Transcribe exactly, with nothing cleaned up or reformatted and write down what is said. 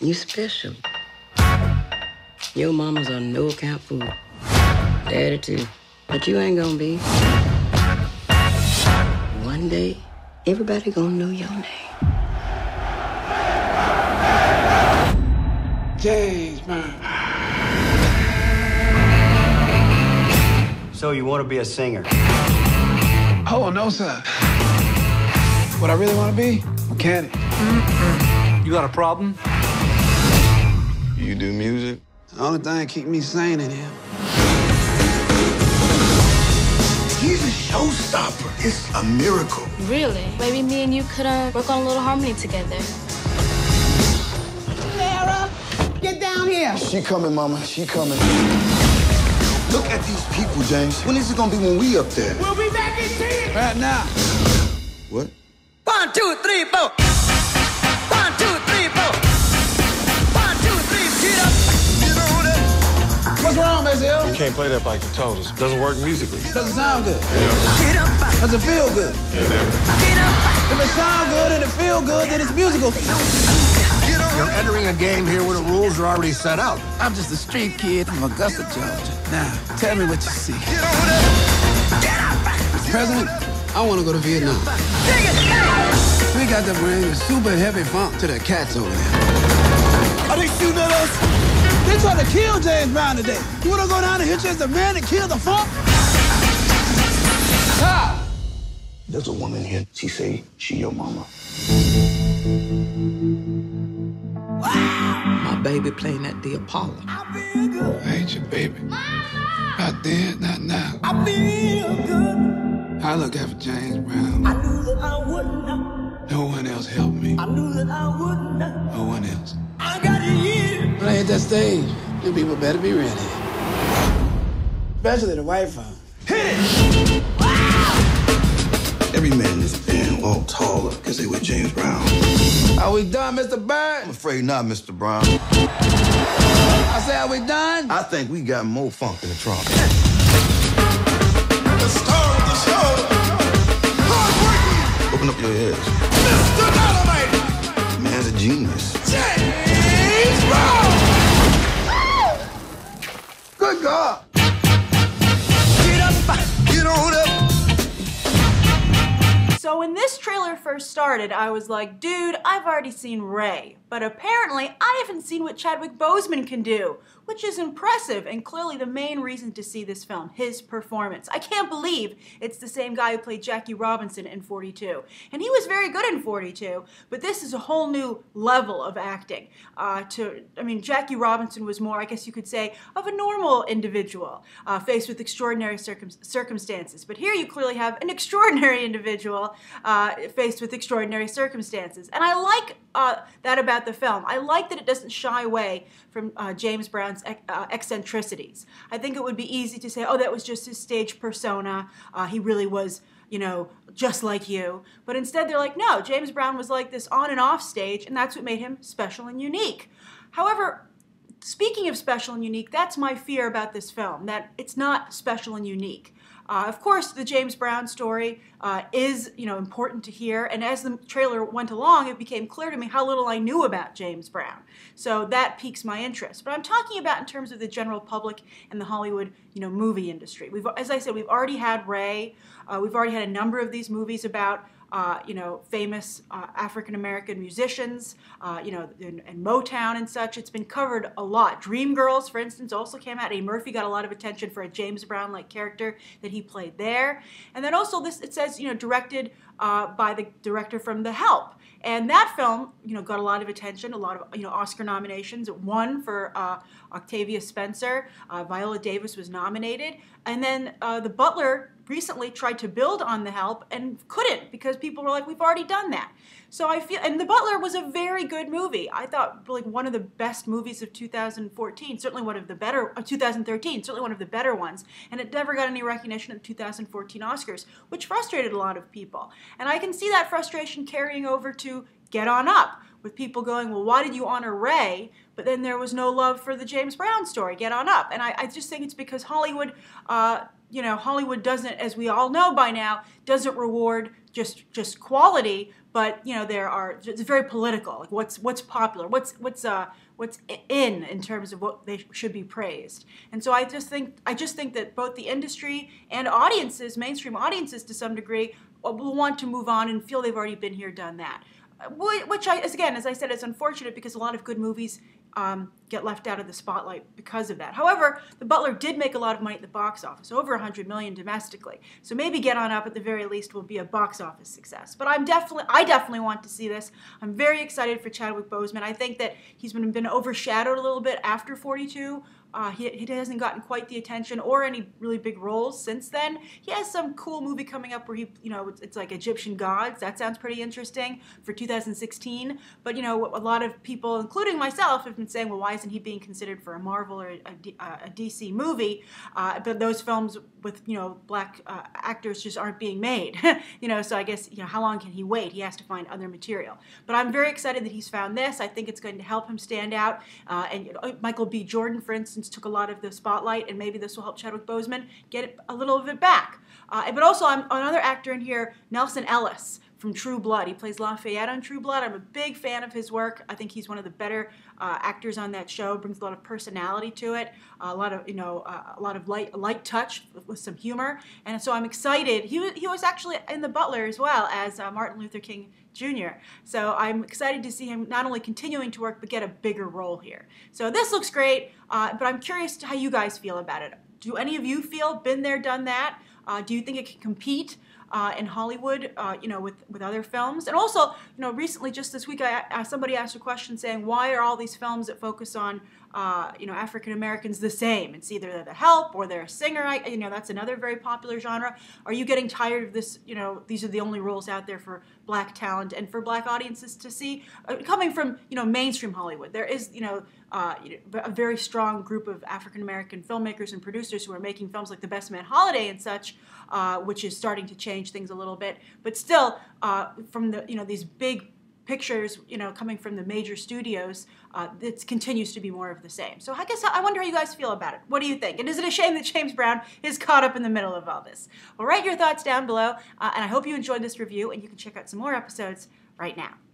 You special. Your mama's a no-account fool. Daddy, too. But you ain't gonna be. One day, everybody gonna know your name. James Brown. So you want to be a singer? Oh, no, sir. What I really want to be? Mechanic. Mm-mm. You got a problem? You do music? The only thing that keep me sane in here. He's a showstopper. It's a miracle. Really? Maybe me and you could uh, work on a little harmony together. Clara, get down here. She coming, Mama. She coming. Look at these people, James. When is it gonna be when we up there? We'll be back in ten. Right now. What? One, two, three, four. One, two, three, four. One, two, three, get up. Get on up. What's wrong, Miss Hill? You can't play that like you told us. It doesn't work musically. It doesn't sound good. Yeah. Get up. Doesn't feel good. Yeah. Get up. If it sounds good and it feels good, then it's musical. You're entering a game here where the rules are already set out. I'm just a street kid from Augusta, Georgia. Now, tell me what you see. Get over there. Get up. Mister President, I want to go to Vietnam. We got to bring a super heavy funk to the cats over there. Are they shooting at us? They trying to kill James Brown today. You want to go down and hit you as the man and kill the funk? Stop! There's a woman here. She say she your mama. Wow. My baby playing at the Apollo. I feel good. I ain't your baby. Mama! Not then, not now. I feel good. I look after James Brown. I knew that I wouldn't. No one else helped me. I knew that I wouldn't. No one else. I got it here. Play at that stage. You people better be ready. Especially the white phone. Hit it! Wow! Every man is been a little taller because they were James Brown. Are we done, Mister Bird? I'm afraid not, Mister Brown. I say, are we done? I think we got more funk in the trunk. The star of the show. Open up your ears. Mister Dynamite. Man's a genius. James Brown. Good God. Get up. Get on up. So when this trailer first started, I was like, dude, I've already seen Ray. But apparently, I haven't seen what Chadwick Boseman can do, which is impressive and clearly the main reason to see this film, his performance. I can't believe it's the same guy who played Jackie Robinson in forty-two. And he was very good in forty-two, but this is a whole new level of acting. Uh, to, I mean, Jackie Robinson was more, I guess you could say, of a normal individual uh, faced with extraordinary circum circumstances. But here you clearly have an extraordinary individual uh, faced with extraordinary circumstances. And I like uh, that about the film. I like that it doesn't shy away from uh, James Brown's ec uh, eccentricities. I think it would be easy to say, oh, that was just his stage persona. Uh, he really was, you know, just like you. But instead they're like, no, James Brown was like this on and off stage, and that's what made him special and unique. However, speaking of special and unique, that's my fear about this film, that it's not special and unique. Uh, of course, the James Brown story uh, is, you know, important to hear, and as the trailer went along, it became clear to me how little I knew about James Brown. So that piques my interest. But I'm talking about in terms of the general public and the Hollywood, you know, movie industry. We've, as I said, we've already had Ray. Uh, we've already had a number of these movies about, uh, you know, famous uh, African-American musicians, uh, you know, and, and Motown and such. It's been covered a lot. Dream Girls, for instance, also came out. Eddie Murphy got a lot of attention for a James Brown-like character that he He played there. And then also this, it says, you know, directed uh, by the director from The Help. And that film, you know, got a lot of attention, a lot of, you know, Oscar nominations. It won for uh, Octavia Spencer. Uh, Viola Davis was nominated. And then uh, The Butler recently tried to build on The Help and couldn't because people were like, we've already done that. So I feel, and The Butler was a very good movie. I thought like one of the best movies of two thousand fourteen, certainly one of the better, uh, two thousand thirteen, certainly one of the better ones. And it never got any recognition at the two thousand fourteen Oscars, which frustrated a lot of people. And I can see that frustration carrying over to Get On Up, with people going, well, why did you honor Ray? But then there was no love for the James Brown story, Get On Up. And I, I just think it's because Hollywood, uh, you know, Hollywood doesn't, as we all know by now, doesn't reward just just quality, but you know, there are, it's very political. Like what's what's popular, what's what's uh what's in in terms of what they should be praised. And so I just think I just think that both the industry and audiences, mainstream audiences to some degree, will want to move on and feel they've already been here, done that. Which I, again, as I said, it's unfortunate because a lot of good movies Um, get left out of the spotlight because of that. However, The Butler did make a lot of money at the box office, over one hundred million dollars domestically. So maybe Get On Up at the very least will be a box office success. But I'm definitely, I definitely want to see this. I'm very excited for Chadwick Boseman. I think that he's been, been overshadowed a little bit after forty-two. Uh, he, he hasn't gotten quite the attention or any really big roles since then. He has some cool movie coming up where he, you know, it's, it's like Egyptian gods. That sounds pretty interesting for two thousand sixteen. But, you know, a lot of people, including myself, have been saying, well, why isn't he being considered for a Marvel or a, a, a D C movie? Uh, but those films with, you know, black uh, actors just aren't being made. You know, so I guess, you know, how long can he wait? He has to find other material. But I'm very excited that he's found this. I think it's going to help him stand out. Uh, and you know, Michael B. Jordan, for instance, took a lot of the spotlight, and maybe this will help Chadwick Boseman get a little of it back. Uh, but also, I'm, another actor in here, Nelsan Ellis from True Blood. He plays Lafayette on True Blood. I'm a big fan of his work. I think he's one of the better uh, actors on that show. Brings a lot of personality to it, a lot of you know, uh, a lot of light, light touch with some humor. And so I'm excited. He he was actually in The Butler as well as uh, Martin Luther King Junior So I'm excited to see him not only continuing to work, but get a bigger role here. So this looks great, uh, but I'm curious how you guys feel about it. Do any of you feel been there, done that? Uh, do you think it can compete uh, in Hollywood, uh, you know, with, with other films? And also, you know, recently, just this week, I, uh, somebody asked a question saying, why are all these films that focus on, uh, you know, African Americans the same? It's either they're The Help or they're a singer. I, you know, that's another very popular genre. Are you getting tired of this, you know, these are the only roles out there for black talent and for black audiences to see? Uh, coming from, you know, mainstream Hollywood, there is, you know, Uh, a very strong group of African-American filmmakers and producers who are making films like The Best Man Holiday and such, uh, which is starting to change things a little bit. But still, uh, from the, you know, these big pictures, you know, coming from the major studios, uh, it continues to be more of the same. So I guess I wonder how you guys feel about it. What do you think? And is it a shame that James Brown is caught up in the middle of all this? Well, write your thoughts down below, uh, and I hope you enjoyed this review, and you can check out some more episodes right now.